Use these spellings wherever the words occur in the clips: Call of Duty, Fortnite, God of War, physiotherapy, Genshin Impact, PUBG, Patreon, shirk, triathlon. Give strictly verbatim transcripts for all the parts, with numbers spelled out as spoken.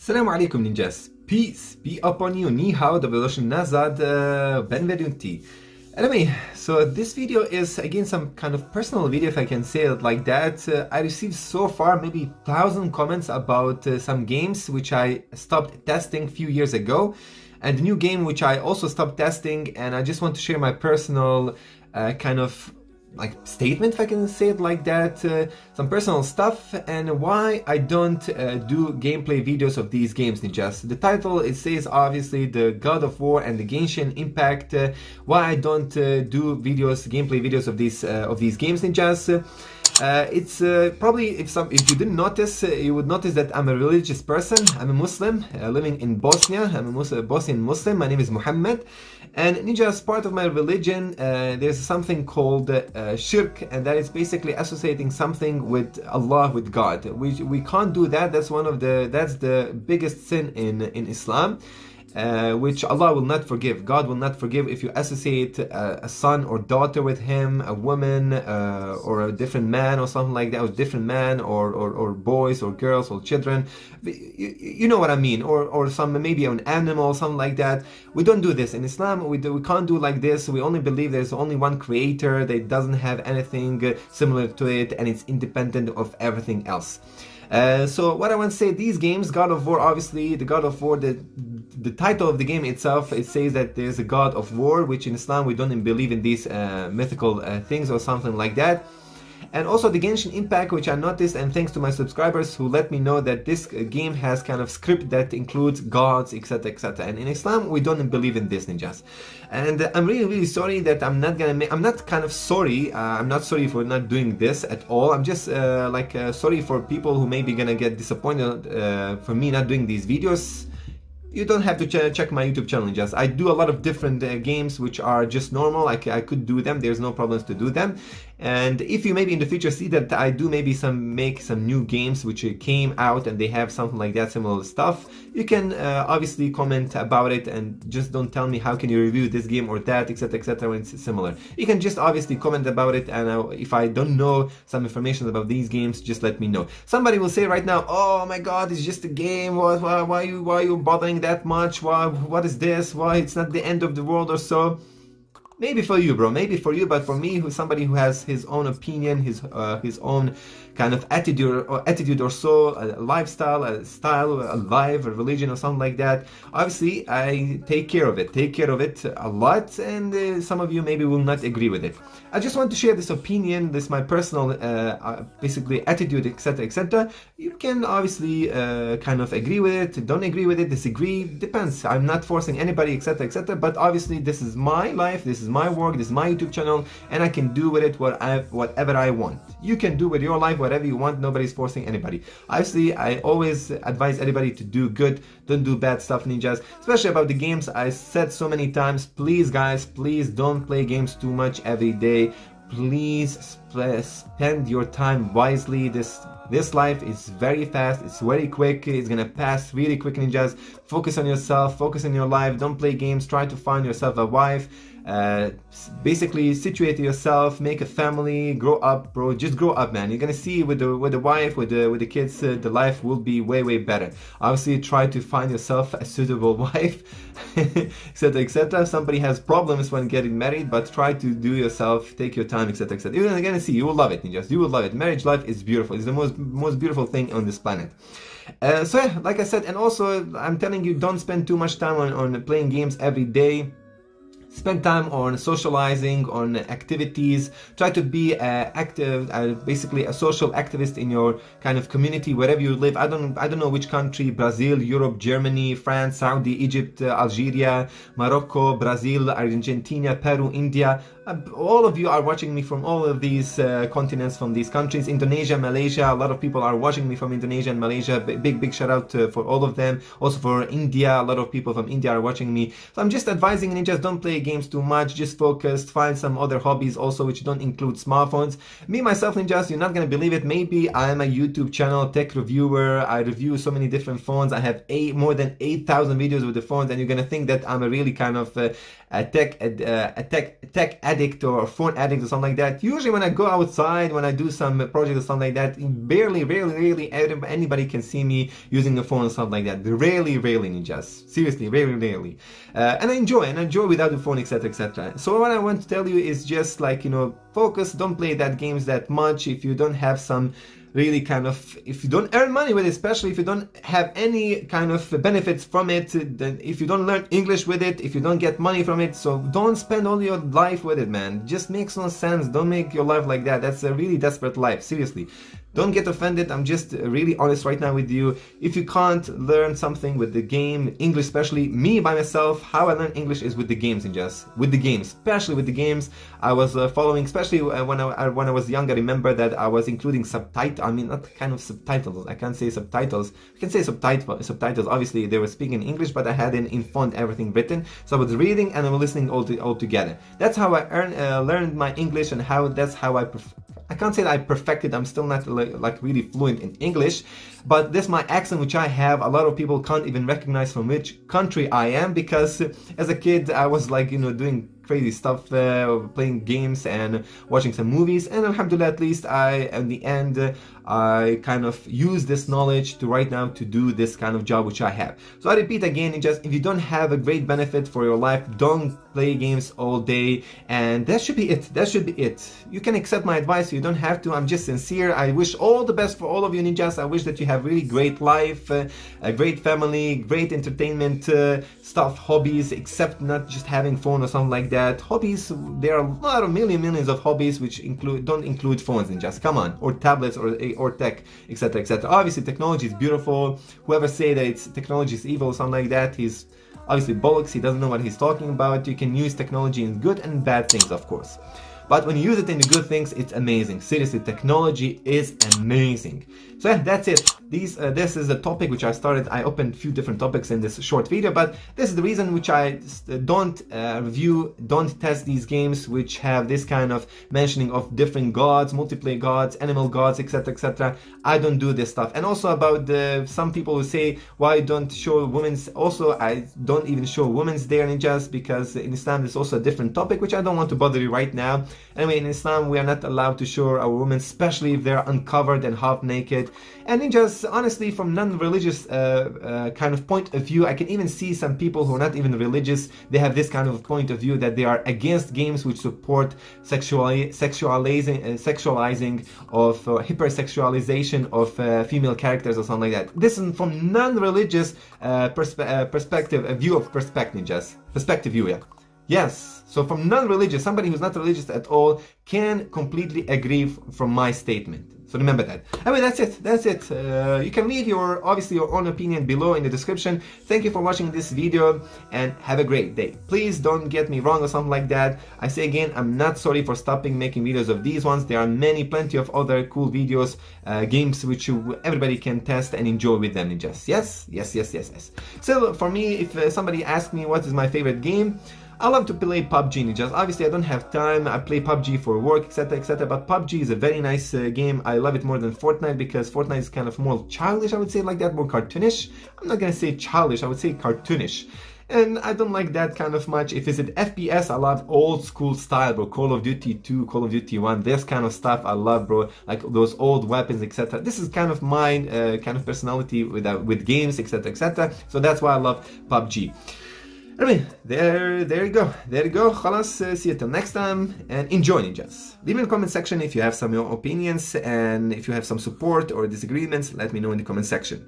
Assalamu alaikum ninjas, peace be upon you, ni hao, revolution nazad, benvenuti. Anyway, so this video is again some kind of personal video, if I can say it like that. Uh, I received so far maybe thousand comments about uh, some games which I stopped testing a few years ago, and a new game which I also stopped testing, and I just want to share my personal uh, kind of like statement, if I can say it like that, uh, some personal stuff and why I don't uh, do gameplay videos of these games ninjas. The title, it says obviously the God of War and the Genshin Impact, uh, why I don't uh, do videos, gameplay videos of these uh, of these games ninjas. Uh, it's uh, probably, if some if you didn't notice, uh, you would notice that I'm a religious person. I'm a Muslim uh, living in Bosnia. I'm a Muslim, Bosnian Muslim. My name is Muhammad, and ninja, as part of my religion, uh, there's something called uh, shirk, and that is basically associating something with Allah, with God. We we can't do that. That's one of the that's the biggest sin in in Islam. Uh, which Allah will not forgive. God will not forgive if you associate a, a son or daughter with him, a woman uh, or a different man or something like that, or different man or, or, or boys or girls or children. You, you know what I mean, or, or some maybe an animal, something like that. We don't do this in Islam. We, do, we can't do like this. We only believe there's only one creator that doesn't have anything similar to it, and it's independent of everything else. Uh, so what I want to say, these games, God of War, obviously, the God of War, the the title of the game itself, it says that there's a God of War, which in Islam we don't believe in these uh, mythical uh, things or something like that. And also the Genshin Impact, which I noticed, and thanks to my subscribers who let me know that this game has kind of script that includes gods, etc, et cetera. And in Islam, we don't believe in this ninjas. And I'm really, really sorry that I'm not gonna make, I'm not kind of sorry, uh, I'm not sorry for not doing this at all. I'm just uh, like uh, sorry for people who maybe gonna get disappointed uh, for me not doing these videos. You don't have to ch check my YouTube channel just. I do a lot of different uh, games which are just normal. I, I could do them. There's no problems to do them. And if you maybe in the future see that I do maybe some make some new games which came out and they have something like that, similar stuff, you can uh, obviously comment about it, and just don't tell me how can you review this game or that, etc, et cetera when it's similar. You can just obviously comment about it, and I, if I don't know some information about these games, just let me know. Somebody will say right now, oh my god, it's just a game, why, why, why, are, you, why are you bothering that much, why, what is this, why it's not the end of the world or so. Maybe for you, bro, maybe for you, but for me, who's somebody who has his own opinion, his uh, his own kind of attitude or attitude or so, a lifestyle, a style, a life, a religion or something like that. Obviously, I take care of it, take care of it a lot, and uh, some of you maybe will not agree with it. I just want to share this opinion, this my personal, uh, uh, basically, attitude, et cetera, et cetera. You can obviously uh, kind of agree with it, don't agree with it, disagree, depends. I'm not forcing anybody, et cetera, et cetera, but obviously this is my life, this is my work, this is my YouTube channel, and I can do with it what I, whatever I want. You can do with your life whatever you want, nobody's forcing anybody. Obviously, I always advise everybody to do good, don't do bad stuff ninjas, especially about the games. I said so many times, please guys, please don't play games too much every day. Please sp spend your time wisely. This this life is very fast, it's very quick, it's gonna pass really quick ninjas. Focus on yourself, focus on your life, don't play games, try to find yourself a wife. Uh, basically situate yourself, make a family, grow up, bro, just grow up, man. You're gonna see with the with the wife, with the with the kids, uh, the life will be way way better. Obviously try to find yourself a suitable wife, etc, etc. Somebody has problems when getting married, but try to do yourself, take your time, etc, et cetera. You're gonna see, you will love it ninjas, you will love it. Marriage life is beautiful, it's the most most beautiful thing on this planet. Uh, so yeah, like I said, and also I'm telling you, don't spend too much time on, on playing games every day. Spend time on socializing, on activities, try to be uh, active, uh, basically a social activist in your kind of community, wherever you live. I don't I don't know which country, Brazil, Europe, Germany, France, Saudi, Egypt, uh, Algeria, Morocco, Brazil, Argentina, Peru, India. All of you are watching me from all of these uh, continents, from these countries, Indonesia, Malaysia. A lot of people are watching me from Indonesia and Malaysia. B big, big shout out uh, for all of them. Also for India, a lot of people from India are watching me. So I'm just advising ninjas, don't play games too much, just focus, find some other hobbies also which don't include smartphones. Me, myself, Ninjas, you're not gonna believe it, maybe I am a YouTube channel, tech reviewer, I review so many different phones, I have eight, more than eight thousand videos with the phones, and you're gonna think that I'm a really kind of uh, a, tech, uh, a tech, tech addict or phone addict or something like that. Usually when I go outside, when I do some project or something like that, barely, rarely, rarely anybody can see me using a phone or something like that. Rarely, rarely, Ninjas. Seriously, rarely, rarely. Uh, and I enjoy, and I enjoy without the phone, et cetera, et cetera. So what I want to tell you is just like, you know, focus, don't play that games that much if you don't have some really kind of, if you don't earn money with it, especially if you don't have any kind of benefits from it, then if you don't learn English with it, if you don't get money from it, so don't spend all your life with it, man. Just makes no sense. Don't make your life like that. That's a really desperate life, seriously. Don't get offended, I'm just really honest right now with you. If you can't learn something with the game, English especially, me by myself, how I learn English is with the games, Ninjas. With the games, especially with the games. I was uh, following, especially when I, when I was younger, I remember that I was including subtitles, I mean, not kind of subtitles, I can't say subtitles, I can say subtitle, subtitles, obviously they were speaking English, but I had in, in font everything written, so I was reading and I was listening all, to, all together. That's how I earn, uh, learned my English and how that's how I prefer. I can't say that I perfected, I'm still not like, like really fluent in English, but this my accent which I have, a lot of people can't even recognize from which country I am, because as a kid I was like, you know, doing crazy stuff, uh, playing games and watching some movies, and alhamdulillah, at least I, in the end, uh, I kind of use this knowledge to right now to do this kind of job which I have. So I repeat again, it just, if you don't have a great benefit for your life, don't play games all day, and that should be it, that should be it. You can accept my advice, you don't have to, I'm just sincere. I wish all the best for all of you, Ninjas. I wish that you have really great life, uh, a great family, great entertainment uh, stuff, hobbies, except not just having phone or something like that. That hobbies, there are a lot of million millions of hobbies which include don't include phones, and just come on, or tablets, or or tech, etc, et cetera. Obviously technology is beautiful, whoever say that it's technology is evil or something like that, he's obviously bollocks, he doesn't know what he's talking about. You can use technology in good and bad things, of course. But when you use it in the good things, it's amazing. Seriously, technology is amazing. So yeah, that's it. These, uh, this is a topic which I started. I opened a few different topics in this short video, but this is the reason which I don't uh, review, don't test these games which have this kind of mentioning of different gods, multiplayer gods, animal gods, et cetera, et cetera. I don't do this stuff. And also about the, some people who say why don't show women's. Also, I don't even show women's there, Ninjas, because in Islam there's also a different topic which I don't want to bother you right now. Anyway, in Islam, we are not allowed to show our women, especially if they're uncovered and half-naked. And Ninjas, honestly, from non-religious uh, uh, kind of point of view, I can even see some people who are not even religious, they have this kind of point of view that they are against games which support sexuali sexualizing, uh, sexualizing of uh, hypersexualization of uh, female characters or something like that. This is from non-religious uh, perspe uh, perspective, a view of perspective, Ninjas. Perspective view, yeah. Yes, so from non-religious, somebody who's not religious at all can completely agree from my statement. So remember that. Anyway, that's it, that's it. Uh, you can leave your, obviously, your own opinion below in the description. Thank you for watching this video and have a great day. Please don't get me wrong or something like that. I say again, I'm not sorry for stopping making videos of these ones. There are many, plenty of other cool videos, uh, games which you, everybody can test and enjoy with them, Ninjas. Yes, yes, yes, yes, yes. So for me, if uh, somebody asks me what is my favorite game, I love to play P U B G, Ninjas. Obviously I don't have time, I play P U B G for work, etc, et cetera. But P U B G is a very nice uh, game, I love it more than Fortnite, because Fortnite is kind of more childish, I would say like that, more cartoonish. I'm not gonna say childish, I would say cartoonish. And I don't like that kind of much. If it's an F P S, I love old school style, bro. Call of Duty two, Call of Duty one, this kind of stuff I love, bro. Like those old weapons, et cetera. This is kind of my uh, kind of personality with, uh, with games, et cetera, et cetera. So that's why I love P U B G. Anyway, there, there you go, there you go, خلاص, uh, see you till next time, and enjoy, Ninjas. Leave me in the comment section if you have some your opinions, and if you have some support or disagreements, let me know in the comment section.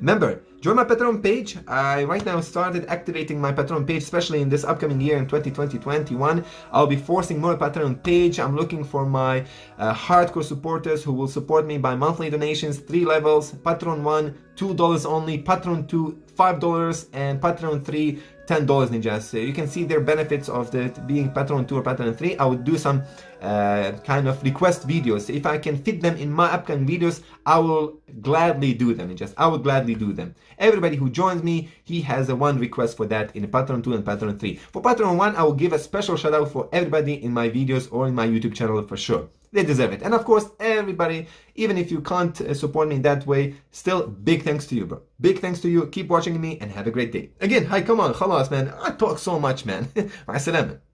Remember, join my Patreon page. I right now started activating my Patreon page, especially in this upcoming year in twenty twenty, twenty-one. I'll be forcing more Patreon page. I'm looking for my uh, hardcore supporters who will support me by monthly donations, three levels, Patreon one, two dollars only, Patreon two, five dollars, and Patreon three, ten dollars, Ninjas. So you can see their benefits of the being Patreon two or Patreon three. I would do some uh, kind of request videos. If I can fit them in my upcoming videos, I will gladly do them. Just I will gladly do them. Everybody who joins me, he has a one request for that in Patreon two and Patreon three. For Patreon one, I will give a special shout out for everybody in my videos or in my YouTube channel for sure. They deserve it. And of course, everybody, even if you can't support me in that way, still big thanks to you, bro. Big thanks to you. Keep watching me and have a great day. Again, hi, come on, khalas, man. I talk so much, man. Ma'as salam.